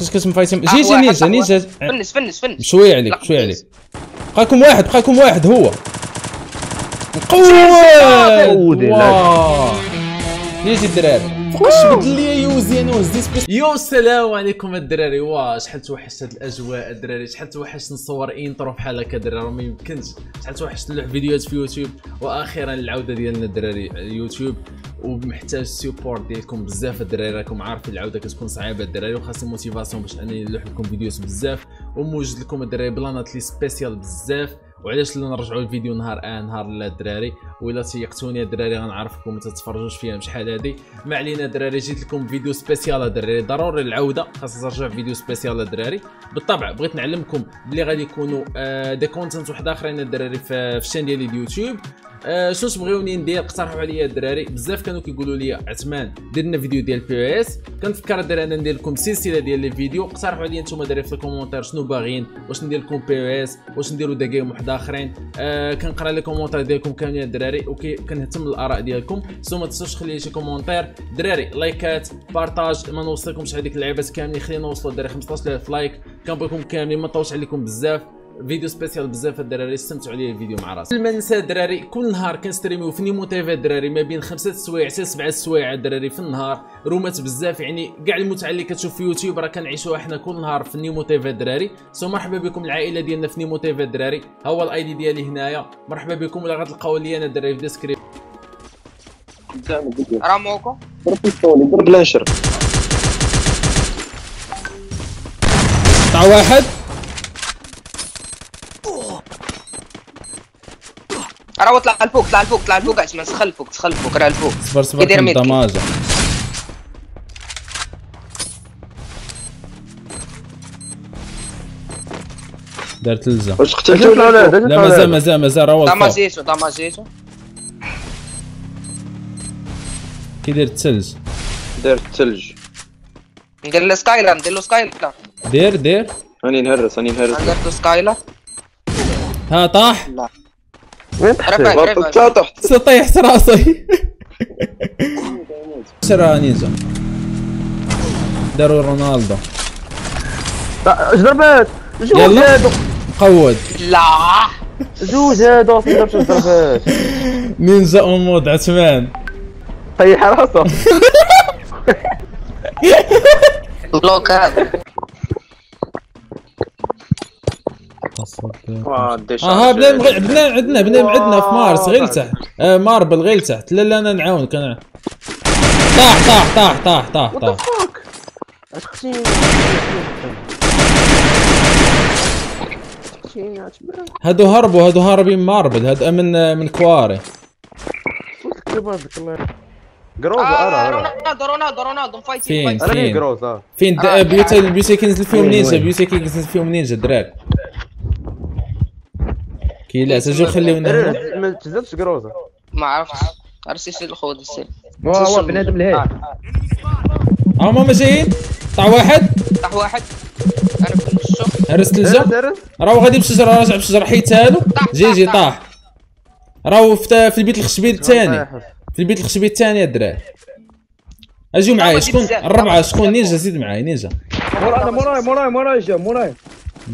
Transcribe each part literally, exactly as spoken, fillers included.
لقيت كتنفايتين. جيتي نينجا نينجا فنس فنس فنس. شويه عليك شويه عليك. بقاكم واحد بقاكم واحد هو. قوة جيتي الدراري. فاش بدل لي يوزي انا وهزيت سبيس. يو السلام عليكم الدراري. واه شحال توحشت هاد الاجواء الدراري، شحال توحشت نصور انترو بحال هكا الدراري، راه ما يمكنش، شحال توحشت نلعب فيديوهات في يوتيوب. واخيرا العوده ديالنا الدراري اليوتيوب، ومحتاج السيبورت ديالكم بزاف الدراري. راكم عارفين العوده كتكون صعيبه الدراري، وخاصني موتيفاسيون باش انني نلوح لكم فيديوهات بزاف، وموجد لكم الدراري بلانات اللي سبيسيال بزاف. وعلاش لا نرجعوا الفيديو نهار آه نهار لا الدراري، وإلا تيقتوني الدراري غنعرفكم ما تتفرجوش فيها شحال هادي. ما علينا الدراري، جيت لكم فيديو سبيسيال الدراري، ضروري العوده خاص نرجع فيديو سبيسيال الدراري. بالطبع بغيت نعلمكم بلي غادي يكونوا آه دي كونتنت واحد اخرين الدراري في الشان ديال اليوتيوب. آه شنو تبغيوني ندير؟ اقترحوا عليا الدراري، بزاف كانوا كيقولوا لي عثمان دير لنا فيديو ديال بي اس. كنفكر الدراري انا ندير لكم سلسله ديال لي فيديو. اقترحوا عليا نتوما الدراري في الكومونتير شنو باغيين، واش ندير لكم بي اس، واش نديروا دا جيم واحد اخرين. آه كنقرا لي كومونتير ديالكم كاملين الدراري، وكنهتم بالاراء ديالكم. سو ما تنساوش تخلي لي شي كومونتير دراري، لايكات بارطاج، ما نوصلكمش هذيك اللعيبات كاملين. خلينا نوصلوا الدراري خمسطاش الف لايك، كنبغيكم كاملين. ما نطولش عليكم بزاف، فيديو سبيسيال بزاف الدراري، استمتعوا عليه الفيديو مع راسي. ما ننسى الدراري كل نهار كنستريميو في نيمو تي في الدراري، ما بين خمسة السوايع حتى سبعة السوايع الدراري في النهار، رومات بزاف. يعني كاع المتعه اللي كتشوف في يوتيوب راه كنعيشوها حنا كل نهار في نيمو تي في الدراري. سو مرحبا بكم العائله ديالنا في نيمو تي في الدراري، ها هو الاي دي ديالي هنايا، مرحبا بكم. ولا غتلقاو لي انا الدراري في ديسكريب. راه موكو ضرب بيستولي ضرب لانشر تاع واحد. راه طلع الفوق طلع الفوق طلع الفوق عثمان، سخل الفوق سخل الفوق راه الفوق. صبر صبر كيدير ميدك. دارت لزه. واش قتلتو ولا لا؟ لا مازال مازال مازال راه هو الفوق. داماجيتو داماجيتو. كيدير الثلج. دار الثلج. ندير له سكايلر ندير له سكايلر. دير دير. راني نهرس راني نهرس. درت له سكايلر. ها طاح. رفع تحت سطيحت راسي. شرا نينجا داروا رونالدو. اش ضربات جوج هادو قود. لا جوج هادو ما تقدرش تضربات. نينجا اون مود عثمان طيح راسه بلوك. هذا اها بلا بلا عندنا بلا عندنا في مارس غير لتحت. آه ماربل غير لتحت. لا لا انا نعاونك انا. طاح طاح طاح طاح طاح طاح. هادو هربوا هادو هاربين ماربل، هادو من من كواري. جروز ارا رونالدو رونالدو رونالدو فايتين فايتين. جروز اه فين بيوتا البيوتا كينزل فيهم نينجا، بيوتا كينزل فيهم نينجا الدراري. كي لا تجيو خليونا ما تزادش كروزه. ما عرفتش عرفتي شي الخوض السيل. واه بنادم لهاد هما ما جايين. طاح واحد طاح واحد انا كنت نشوف. هرست الجا راهو غادي بالشجره، راه راجع بالشجره حيتها له. جي جي طاح راهو في البيت الخشبي الثاني، في البيت الخشبي الثاني الدراري. اجيو معايا شكون الربعه شكون؟ نينجا زيد معايا نينجا. انا موراي موراي موراي جا موراي.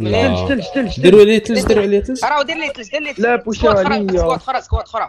لا تلج تلج ديروا لي تلج ديروا لي تلج. راه دير لي تلج دير لي تلج. لا بوشي عليا سكواد خرا سكواد خرا. ما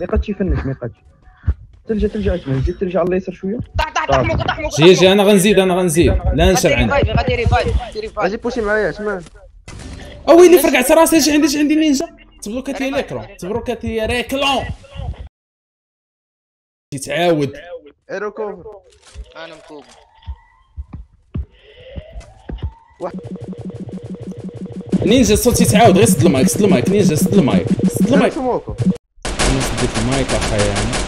يقدش يفنش ما يقدش. تلج تلج عثمان زيد تلج على اليسار شويه. طاح طاح طاح موكا طاح موكا. جي جي انا غنزيد انا غنزيد. لا نشر عندك. غادي ريفايف غادي ريفايف. غادي بوشي معايا عثمان. اويلي فرقعت راسي. جي عندي جي عندي نينجا. تبروكات لي ليكرون تبروكات لي ريكلون. تتعاود ايروكوفر انا مكوب. واحد نينجا الصوت يتعاود غير سد المايك سد المايك نينجا سد المايك سد المايك. انا سديت المايك اخايا يعني.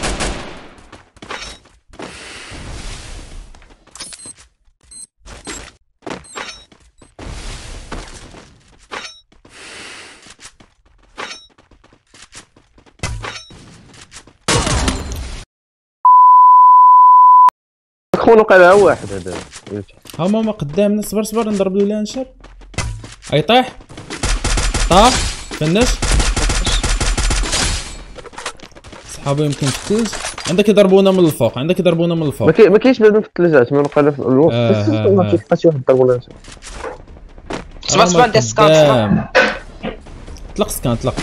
خونو قالها واحد هذا ها ماما قدامنا. صبر صبر نضرب له لانشر. اي طاح طاح فنش. صحابو يمكن تفوز. عندك يضربونا من الفوق، عندك يضربونا من الفوق. ما كاينش بنادم في الثلاجات، ما بقى لا في الوقت ما كيبقاش واحد يضربونا. سبع سبع ندير سكان. طلق سكان طلق.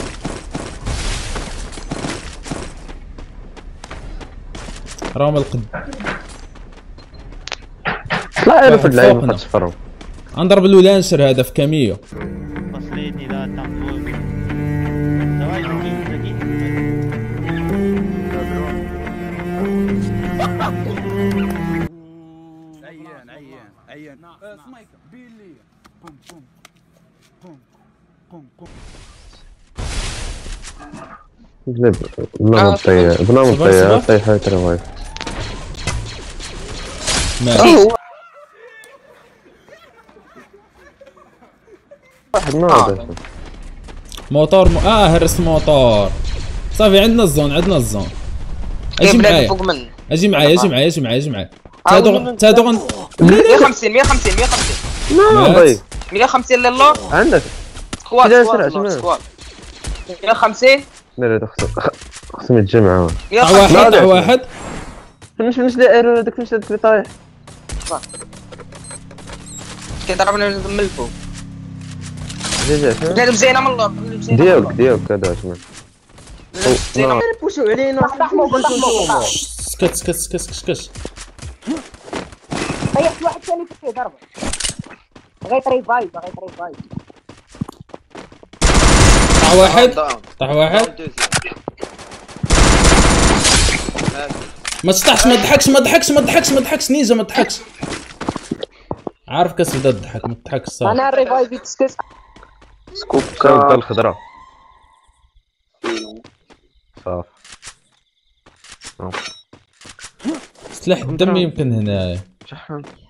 راهم القد. لا انا في اللعيبه ما تفروا. غنضرب اللولانشر هذا في كاميو. بنام الطيارة بنام الطيارة طيحة ترى ماشي واحد ناضح موتور مو... اه هرس موتور صافي. عندنا الزون عندنا الزون. اجي معايا اجي معايا اجي معايا اجي معايا اجي معايا تادغ تادغ مية وخمسين مية وخمسين مية وخمسين مية وخمسين لله عندك سكواد سكواد سكواد مية وخمسين. لا لا خصم خصم يتجمعوا واحد واحد مش مش داير هذاك مش هذاك اللي طايح كيضربنا من الفوق. جا جا داير مزيانه من اللور ديالك ديالك هذا اسمع زينه بوشوا علينا سكت سكت سكت سكت. طيحت واحد ثاني فيه ضربه بغيت ريفايف بغيت ريفايف. طاح واحد طاح واحد ما تطحش ما تضحكش ما تضحكش ما تضحكش ما تضحكش نينجا ما تضحكش. عارف كاس بدا تضحك ما تضحكش صافي. انا الريفايف يتسكت سكوب كاع الخضراء صافي. سلاح الدم يمكن هنايا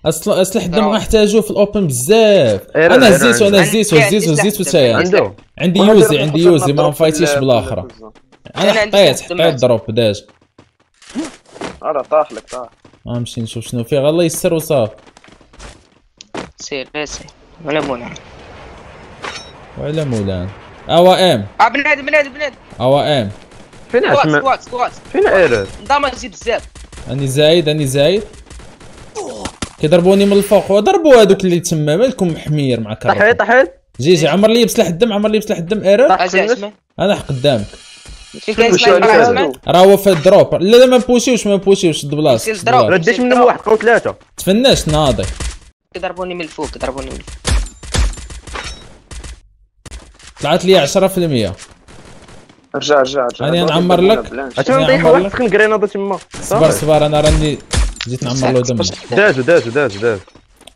اصلا اسلحه الدم غنحتاجو في الاوبن بزاف. انا هزيتو انا هزيتو هزيتو هزيتو حتى عندي يوزي عندي يوزي ما نفايتيش بالاخره. انا حطيت حطيت دروب داج راه طاح لك طاح. غنمشي نشوف شنو فيه غير الله يسر وصافي. سير سير ولا مولانا ولا مولانا اوا ام اه بنادم بنادم بنادم اوا ام فين سكوات سكوات فين ايرور داماجي بزاف. اني زايد اني زايد كيضربوني من الفوق وضربوا هذوك اللي تما مالكم حمير مع كارو. طحيت طحيت جي جي عمر لي بسلاح الدم عمر لي بسلاح الدم ايرور. انا حق قدامك راه هو في الدروب. لا لا ما بوشيوش ما بوشيوش شد بلاصتك شد بلاصتك. راه ديت منهم واحد قوه ثلاثه تفناش ناضي. كيضربوني من الفوق كيضربوني من الفوق. طلعت لي عشرة في المية. رجع رجع رجع راني نعمر لك عشان نطيحوا واحد سخن كريناضه تما. صبر صبر انا راني جيت نعمر له دم. دازو دازو دازو دازو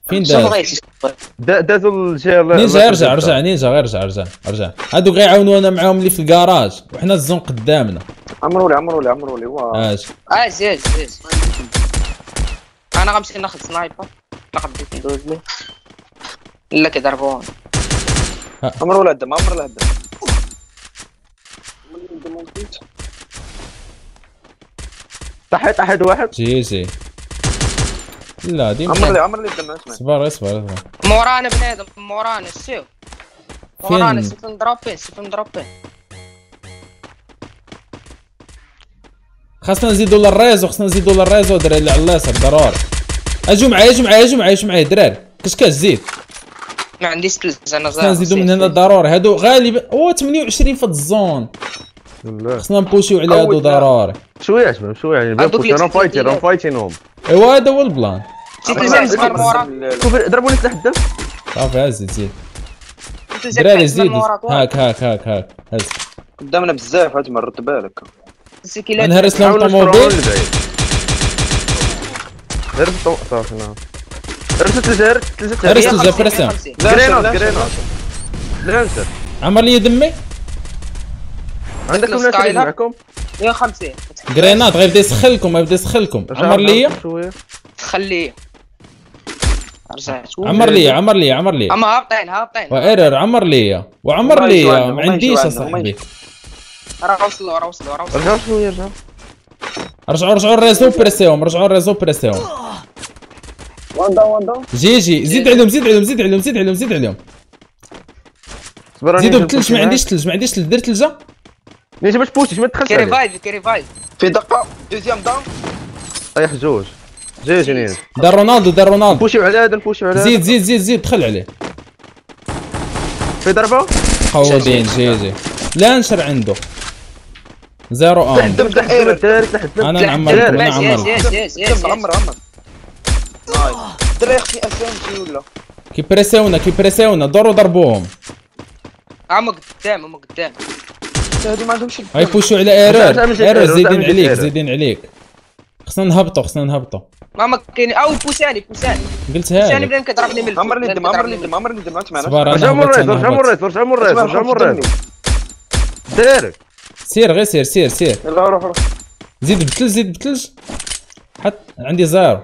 فين داز؟ دازو للجهه نينجا. ارجع رجع نينجا غير رجع رجع رجع. هادوك غيعاونونا معاهم اللي في الكراج وحنا الزون قدامنا. عمروا لي عمروا لي عمروا لي واه اجي اجي اجي. انا غنمشي ناخذ سنايبر ناخذ دوز لي لا كيضربوني. عمروا له الدم عمر له الدم. طحيت طحيت واحد جي جي. لا ديما عمر لي عمر لي الدم اسمع. صبر اصبر مورانا بنادم مورانا شوف مورانا شوف ندروبين شوف ندروبين. خاصنا نزيدو للريزو خاصنا نزيدو للريزو دراري اللي على اليسر ضروري. اجو معايا اجو معايا اجو معايا اجو معايا دراري. كشكاش زيد ما عنديش تلز انا زعما نزيدو من هنا ضروري. هادو غالبا هو ثمانية وعشرين في الزون خصنا نبوشيو على هادو ضروري شويه شويه شويه يعني راه فايتين راه فايتينهم. ايوا هذا هو البلان. ضربوني سلاح الدم صافي. هز زيد دراري زيد هاك هاك هاك هاك هز قدامنا بزاف. عاد مرت بالك نهرس لهم الطوموبيل ضرب صافي. نعم هرست الجهرت ثلاثة هرست الجهرت برسام كرينوس كرينوس لانسر عمر لي دمي. عندك الناس معكم مية وخمسين غرينات غير بدا يسخلكم غير بدا يسخلكم. عمر لي شويه خليه رجعت عمر لي عمر لي عمر لي اما هابطين هابطين وايرر عمر لي وعمر لي ما عنديش اصاحبي. راه وصلوا راه وصلوا راه وصلوا رجعوا شويه رجعوا رجعوا رجعوا الريزو بريسيهم رجعوا الريزو بريسيهم. وندا وندا جي جي زيد عليهم زيد عليهم زيد عليهم زيد عليهم زيد عليهم. زيدو بالثلج ما عنديش ثلج ما عنديش ثلج دير ثلجه. نيجا باش بوشيش ما تدخلش كريفايف كريفايف في دقه دوزيام داون طيح جوج جاي جنين. دار رونالدو دار رونالدو نبوشيو على هذا نبوشيو على هذا زيد زيد زيد زيد دخل عليه في ضربه قوادين جي جي لا نشر عنده زيرو واحد لحد الدحيره الدارت لحد انا نعمر انا نعمر عمر عمر الدراري اختي اسام جي ولا كيبريسيونا كيبريسيونا ضروا ضربوهم عمق قدام عمق قدام هادو ما عندهمش غيفوشوا على ايرور ايرور زايدين عليك زايدين عليك خصنا نهبطوا خصنا نهبطوا ماما كاين او بوساني بوساني قلت هاك بوساني بدا كضربني من عمرني الدم عمرني الدم عمرني الدم ما تمعناش رجعوا للريت رجعوا للريت رجعوا للريت رجعوا للريت الدراري سير غير سير سير سير يلا روح روح زيد بثلج زيد بثلج حط عندي زيرو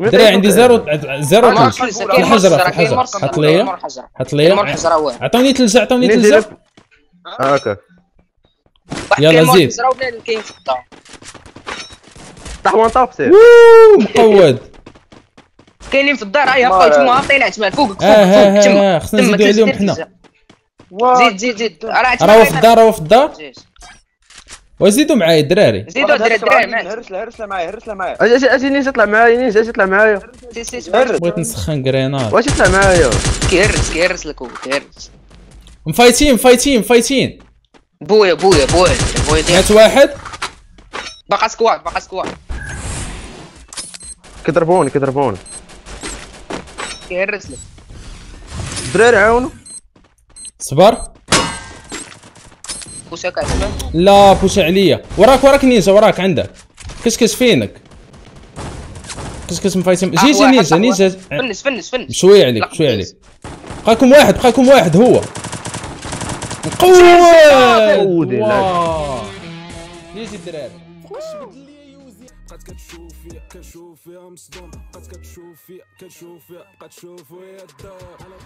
دري عندي زيرو زيرو الحجره الحجره حط ليا حط ليا عطوني ثلج عطوني ثلج هاكا يلا زيد طاح وان طاف سير مقود كاينين في الدار هاي هبطوا تما طلعت مع فوقك فوقك تما خصنا نزيدو عليهم حنا زيد زيد زيد راهو في الدار راهو في الدار وزيدوا معايا الدراري زيدوا الدراري معايا هرسله هرسله معايا هرسله معايا اجي اجي نينجا طلع معايا نينجا اجي طلع معايا بغيت نسخن كرينات واش طلع معايا كيهرس كيهرس لك هو كيهرس مفايتين مفايتين مفايتين بويا بويا بويا بويا مات واحد باقا سكواد باقا سكواد كيضربوني كيضربوني كيهرس لك الدراري عاونوا صبر بوشاك عليا لا بوشا عليا وراك وراك نينجا وراك عندك كشكش فينك كشكش مفايتين جي جي نينجا نينجا فنس فنس فنس شويه عليك شويه عليك بقاكم واحد بقاكم واحد هو قود واو نيجي الدراري واش بدل لي يوزي بقات كتشوفي كتشوفي مصدوم بقات كتشوفي كتشوفي بقات تشوفي الدار